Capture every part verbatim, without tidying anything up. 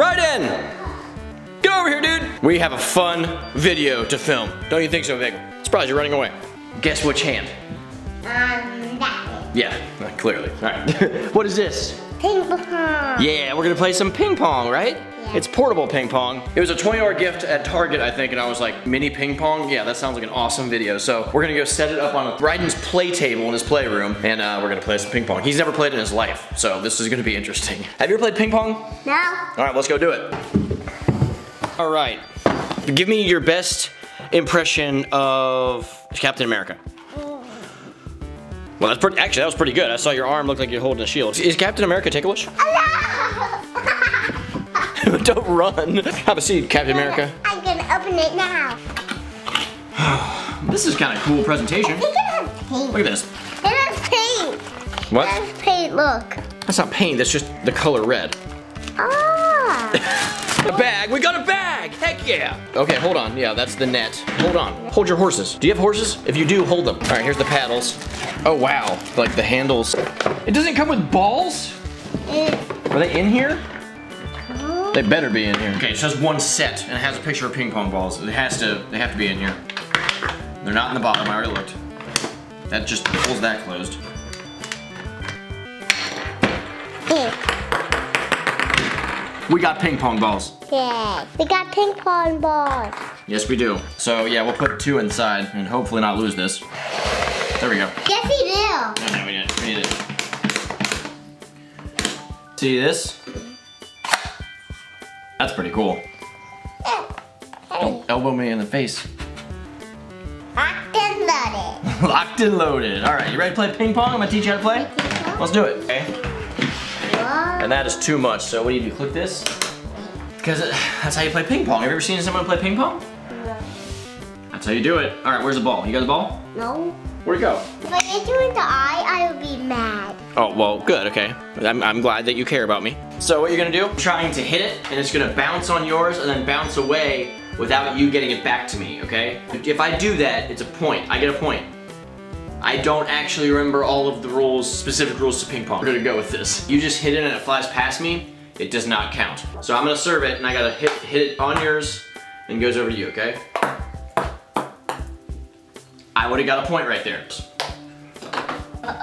Ryden! Get over here, dude! We have a fun video to film. Don't you think so, Vigil? Surprised you're running away. Guess which hand? Um, that one. Yeah, clearly. Alright. What is this? Ping pong. Yeah, we're gonna play some ping pong, right? Yeah. It's portable ping pong. It was a twenty dollar gift at Target, I think, and I was like, mini ping pong? Yeah, that sounds like an awesome video. So we're gonna go set it up on Ryden's play table in his playroom, and uh, we're gonna play some ping pong. He's never played in his life, so this is gonna be interesting. Have you ever played ping pong? No. Alright, let's go do it. Alright, give me your best impression of Captain America. Well, that's pretty, actually, that was pretty good. I saw your arm look like you're holding a shield. Is Captain America ticklish? No! Don't run. Have a seat, Captain America. I'm gonna open it now. This is kind of cool presentation. I think it has paint. Look at this. It has paint. What? It has paint, look. That's not paint, that's just the color red. Ah. A bag, we got a bag, heck yeah. Okay, hold on, yeah, that's the net. Hold on, hold your horses. Do you have horses? If you do, hold them. All right, here's the paddles. Oh wow, like the handles. It doesn't come with balls? Are they in here? They better be in here. Okay, it says one set and it has a picture of ping pong balls. It has to, they have to be in here. They're not in the bottom, I already looked. That just pulls that closed. We got ping pong balls. Yeah, we got ping pong balls. Yes we do. So yeah, we'll put two inside and hopefully not lose this. There we go. Yes, we do. No, no, we didn't. We didn't. See this? That's pretty cool. Don't elbow me in the face. Locked and loaded. Locked and loaded. All right, you ready to play ping pong? I'm gonna teach you how to play. Let's do it. Okay. And that is too much. So what do you do? Click this. Because that's how you play ping pong. Have you ever seen someone play ping pong? No. That's how you do it. All right, where's the ball? You got the ball? No. Where'd it go? If I hit you in the eye, I would be mad. Oh, well, good, okay. I'm, I'm glad that you care about me. So what you're gonna do, I'm trying to hit it, and it's gonna bounce on yours and then bounce away without you getting it back to me, okay? If I do that, it's a point. I get a point. I don't actually remember all of the rules, specific rules to ping pong. We're gonna go with this. You just hit it and it flies past me, it does not count. So I'm gonna serve it, and I gotta hit, hit it on yours and goes over to you, okay? I would've got a point right there.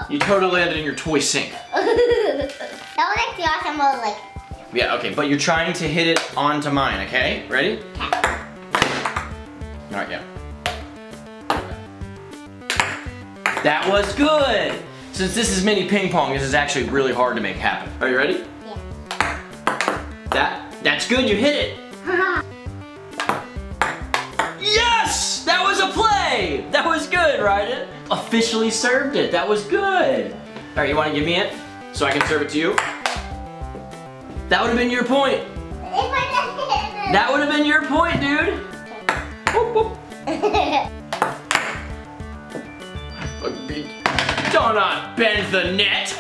You totally landed in your toy sink. That was like the awesome mode, like. Yeah, okay, but you're trying to hit it onto mine, okay? Ready? Okay. All right, yeah. That was good. Since this is mini ping pong, this is actually really hard to make happen. Are you ready? Yeah. That, that's good, you hit it. Yes, that was a play. That was good, Ryden. Officially served it. That was good. All right, you want to give me it so I can serve it to you? That would have been your point. That would have been your point, dude. Whoop, whoop. Do not bend the net.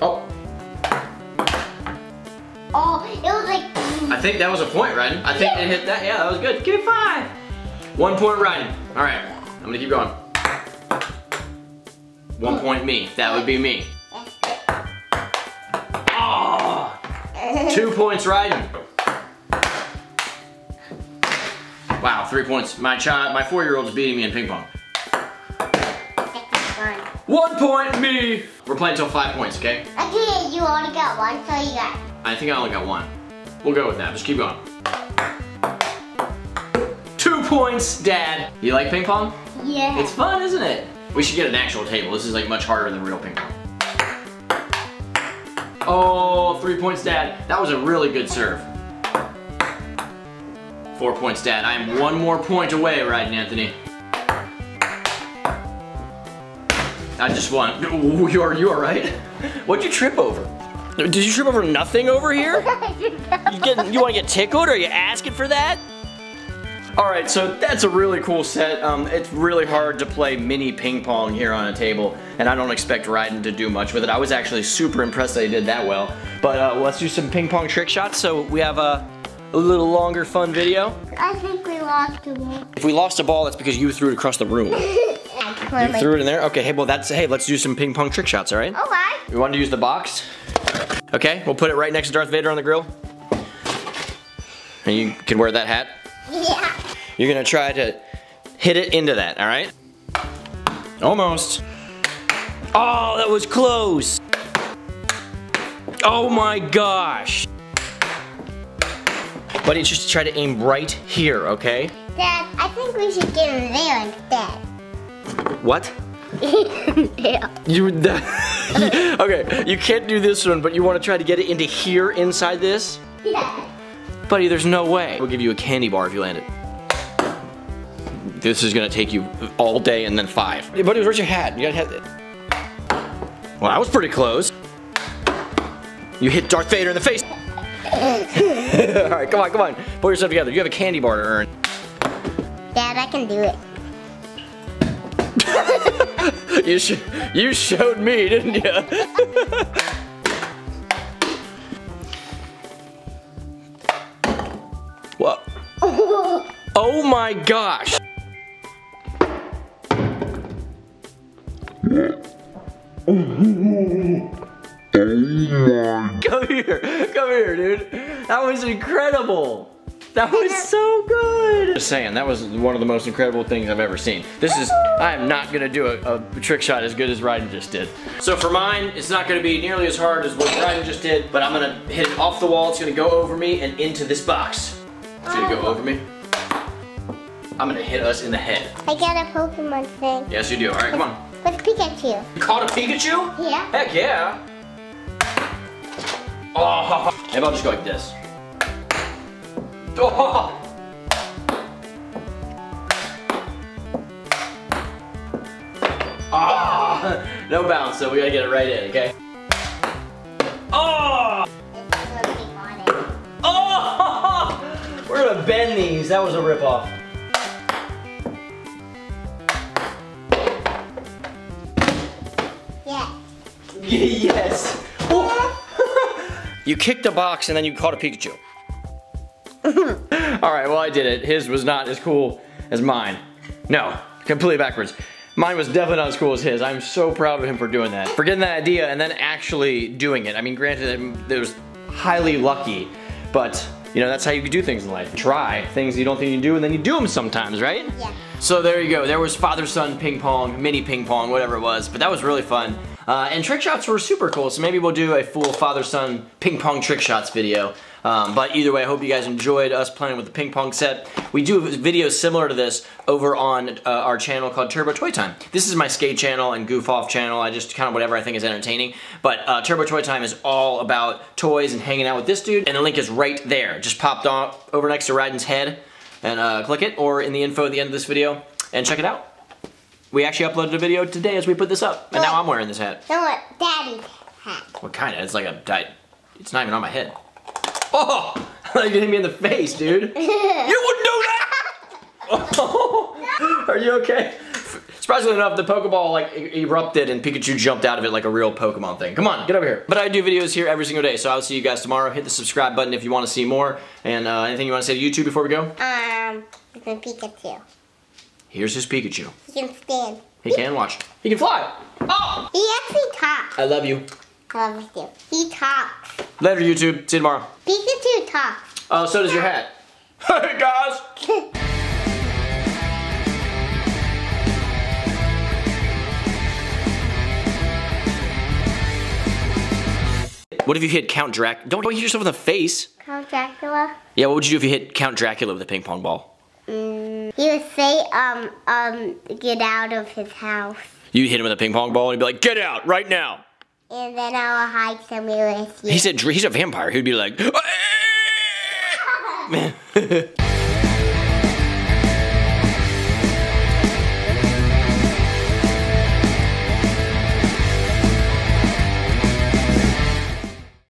Oh. Oh, it was like. I think that was a point, Ryden. I think it hit that. Yeah, that was good. Give me five. One point, Ryden. All right, I'm gonna keep going. One point, me. That would be me. Oh, two points, Ryden. Wow, three points. My child, my four-year-old is beating me in ping pong. One point, me. We're playing till five points, okay? Okay, you only got one, so you got. I think I only got one. We'll go with that, just keep going. Two points, Dad. You like ping pong? Yeah. It's fun, isn't it? We should get an actual table. This is like much harder than real ping pong. Oh, three points, Dad. That was a really good serve. Four points, Dad. I am one more point away, Ryden Anthony. I just won. Ooh, you are, you are right. What'd you trip over? Did you trip over nothing over here? You, getting, you want to get tickled, or are you asking for that? All right, so that's a really cool set. Um, it's really hard to play mini ping pong here on a table, and I don't expect Ryden to do much with it. I was actually super impressed that he did that well. But uh, let's do some ping pong trick shots, so we have a, a little longer fun video. I think we lost a ball. If we lost a ball, that's because you threw it across the room. You threw it in there? Okay, hey, well that's, hey, let's do some ping pong trick shots, all right? All right. You want to use the box? Okay, we'll put it right next to Darth Vader on the grill. And you can wear that hat. Yeah. You're gonna try to hit it into that, all right? Almost. Oh, that was close. Oh my gosh. Buddy, just try to aim right here, okay? Dad, I think we should get him there instead. What? Yeah. You that, okay, you can't do this one, but you want to try to get it into here inside this? Yeah. Buddy, there's no way. We'll give you a candy bar if you land it. This is gonna take you all day and then five. Hey, buddy, where's your hat? You gotta have. Well, that was pretty close. You hit Darth Vader in the face. All right, come on, come on. Pull yourself together. You have a candy bar to earn. Dad, I can do it. you, sh you showed me, didn't you? What? Oh my gosh. Come here, come here, dude. That was incredible. That was so good. Just saying, that was one of the most incredible things I've ever seen. This is, I am not gonna do a, a trick shot as good as Ryden just did. So for mine, it's not gonna be nearly as hard as what Ryden just did, but I'm gonna hit it off the wall. It's gonna go over me and into this box. It's gonna go over me. I'm gonna hit us in the head. I got a Pokemon thing. Yes, you do. All right, come on. With Pikachu. You caught a Pikachu? Yeah. Heck yeah. Oh, maybe I'll just go like this. Oh. Oh. No bounce, so we gotta get it right in, okay? Oh! Oh! We're gonna bend these. That was a ripoff. Yeah. Yes. Oh. You kicked a box and then you caught a Pikachu. All right, well I did it. His was not as cool as mine. No, completely backwards. Mine was definitely not as cool as his. I'm so proud of him for doing that. For getting that idea and then actually doing it. I mean, granted, it was highly lucky, but you know, that's how you do things in life. Try things you don't think you do and then you do them sometimes, right? Yeah. So there you go. There was father-son ping pong, mini ping pong, whatever it was, but that was really fun. Uh, and trick shots were super cool, so maybe we'll do a full father-son ping pong trick shots video. Um, but either way, I hope you guys enjoyed us playing with the ping pong set. We do videos similar to this over on uh, our channel called Turbo Toy Time. This is my skate channel and goof off channel. I just kind of whatever I think is entertaining. But uh, Turbo Toy Time is all about toys and hanging out with this dude. And the link is right there. Just popped on over next to Ryden's head and uh, click it, or in the info at the end of this video, and check it out. We actually uploaded a video today as we put this up, and no, now I'm wearing this hat. No, what, Daddy's hat. Well, kind of. It's like a diet. It's not even on my head. Oh! You hit me in the face, dude. You wouldn't do that. Oh. Are you okay? Surprisingly enough, the Pokéball like erupted and Pikachu jumped out of it like a real Pokemon thing. Come on, get over here. But I do videos here every single day, so I'll see you guys tomorrow. Hit the subscribe button if you want to see more. And uh, anything you want to say to YouTube before we go? Um, it's a Pikachu. Here's his Pikachu. He can stand. He can watch. He can fly. Oh! He actually talks. I love you. I love you too. He talks. Later, YouTube. See you tomorrow. Pikachu talks. Oh, so does your hat. Hey, guys! What if you hit Count Dracula? Don't, don't hit yourself in the face. Count Dracula? Yeah, what would you do if you hit Count Dracula with a ping pong ball? Mm, he would say, um, um, get out of his house. You'd hit him with a ping pong ball and he'd be like, get out right now. And then I'll hide somewhere with you. He said, he's a vampire. He'd be like, man.